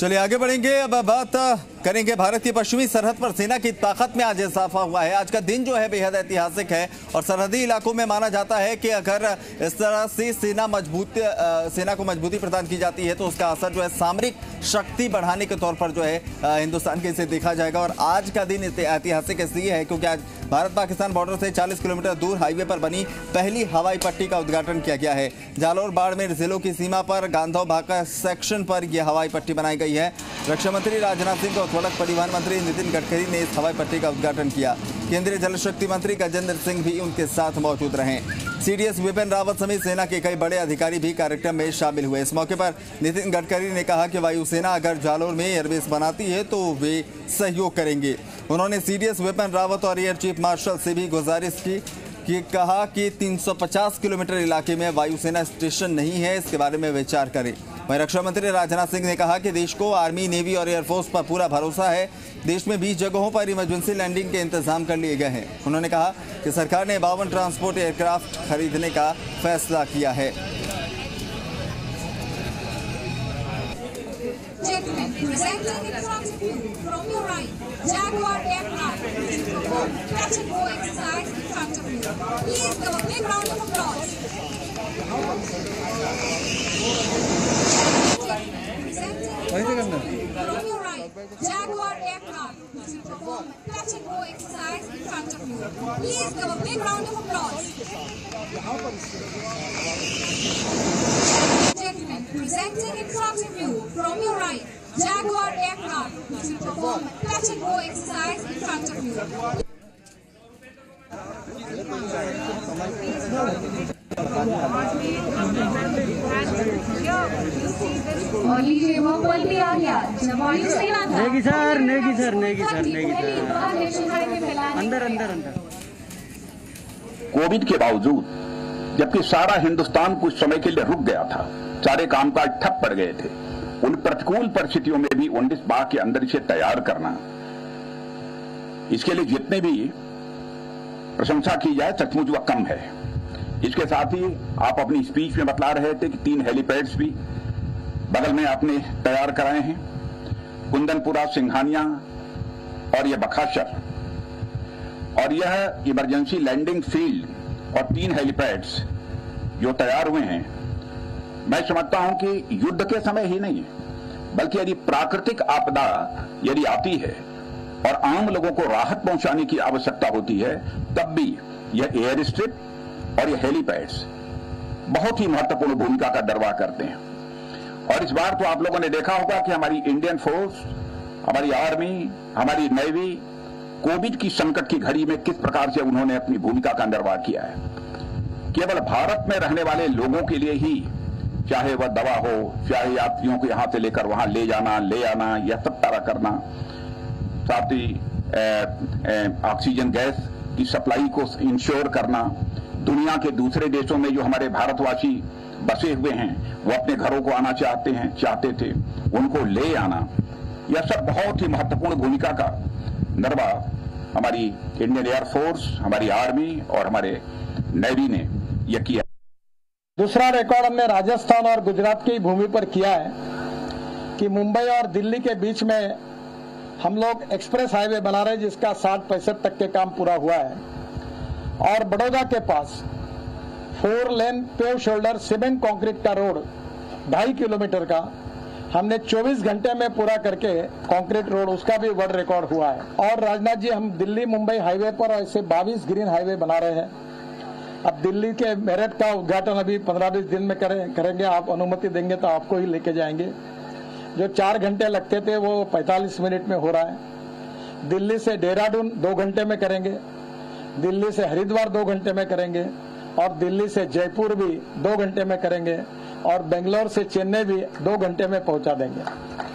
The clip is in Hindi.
चलिए आगे बढ़ेंगे। अब बात करेंगे भारत की पश्चिमी सरहद पर सेना की ताकत में आज इजाफा हुआ है। आज का दिन जो है बेहद ऐतिहासिक है और सरहदी इलाकों में माना जाता है कि अगर इस तरह से सेना को मजबूती प्रदान की जाती है तो उसका असर जो है सामरिक शक्ति बढ़ाने के तौर पर जो है हिंदुस्तान के इसे देखा जाएगा। और आज का दिन ऐतिहासिक इसलिए है क्योंकि आज भारत पाकिस्तान बॉर्डर से 40 किलोमीटर दूर हाईवे पर बनी पहली हवाई पट्टी का उद्घाटन किया गया है। जालोर बाड़मेर जिलों की सीमा पर गांधो भाका सेक्शन पर यह हवाई पट्टी बनाई गई है। रक्षा मंत्री राजनाथ सिंह और सड़क परिवहन मंत्री नितिन गडकरी ने इस हवाई पट्टी का उद्घाटन किया। केंद्रीय जल शक्ति मंत्री गजेंद्र सिंह भी उनके साथ मौजूद रहे। सीडीएस विपिन रावत समेत सेना के कई बड़े अधिकारी भी कार्यक्रम में शामिल हुए। इस मौके पर नितिन गडकरी ने कहा कि वायुसेना अगर जालोर में एयरबेस बनाती है तो वे सहयोग करेंगे। उन्होंने सीडीएस विपिन रावत और एयर चीफ मार्शल से भी गुजारिश की कि कहा कि 350 किलोमीटर इलाके में वायुसेना स्टेशन नहीं है, इसके बारे में विचार करें। वहीं रक्षा मंत्री राजनाथ सिंह ने कहा कि देश को आर्मी, नेवी और एयरफोर्स पर पूरा भरोसा है। देश में 20 जगहों पर इमरजेंसी लैंडिंग के इंतजाम कर लिए गए हैं। उन्होंने कहा कि सरकार ने 52 ट्रांसपोर्ट एयरक्राफ्ट खरीदने का फैसला किया है। कोविड के बावजूद जबकि सारा हिंदुस्तान कुछ समय के लिए रुक गया था, सारे कामकाज ठप पड़ गए थे, उन प्रतिकूल परिस्थितियों में भी 19 माह के अंदर इसे तैयार करना, इसके लिए जितने भी प्रशंसा की जाए सचमुच वह कम है। इसके साथ ही आप अपनी स्पीच में बतला रहे थे कि 3 हेलीपैड्स भी बगल में आपने तैयार कराए हैं, कुंदनपुरा, सिंघानिया और यह बखाशर, और यह इमरजेंसी लैंडिंग फील्ड और 3 हेलीपैड्स जो तैयार हुए हैं, मैं समझता हूं कि युद्ध के समय ही नहीं बल्कि यदि प्राकृतिक आपदा यदि आती है और आम लोगों को राहत पहुंचाने की आवश्यकता होती है तब भी यह एयर स्ट्रिप और यह हेलीपैड्स बहुत ही महत्वपूर्ण भूमिका का निर्वाह करते हैं। और इस बार तो आप लोगों ने देखा होगा कि हमारी इंडियन फोर्स, हमारी आर्मी, हमारी नेवी कोविड की संकट की घड़ी में किस प्रकार से उन्होंने अपनी भूमिका का निर्वाह किया है। केवल भारत में रहने वाले लोगों के लिए ही, चाहे वह दवा हो, चाहे यात्रियों को यहां से लेकर वहां ले जाना, ले आना, यह सब तारा करना, साथ ही ऑक्सीजन गैस की सप्लाई को इंश्योर करना, दुनिया के दूसरे देशों में जो हमारे भारतवासी बसे हुए हैं वो अपने घरों को आना चाहते थे उनको ले आना, यह सब बहुत ही महत्वपूर्ण भूमिका का निर्वाह हमारी इंडियन एयरफोर्स, हमारी आर्मी और हमारे नेवी ने यह किया। दूसरा रिकॉर्ड हमने राजस्थान और गुजरात की भूमि पर किया है कि मुंबई और दिल्ली के बीच में हम लोग एक्सप्रेस हाईवे बना रहे हैं जिसका 60-65 तक के काम पूरा हुआ है। और बड़ौदा के पास 4 lane pave shoulder cement concrete का रोड 2.5 किलोमीटर का हमने 24 घंटे में पूरा करके कंक्रीट रोड, उसका भी वर्ल्ड रिकॉर्ड हुआ है। और राजनाथ जी, हम दिल्ली मुंबई हाईवे पर ऐसे 22 ग्रीन हाईवे बना रहे हैं। अब दिल्ली के मेरठ का उद्घाटन अभी 15-20 दिन में करेंगे, आप अनुमति देंगे तो आपको ही लेके जाएंगे। जो 4 घंटे लगते थे वो 45 मिनट में हो रहा है। दिल्ली से देहरादून 2 घंटे में करेंगे, दिल्ली से हरिद्वार 2 घंटे में करेंगे, और दिल्ली से जयपुर भी 2 घंटे में करेंगे, और बेंगलोर से चेन्नई भी 2 घंटे में पहुंचा देंगे।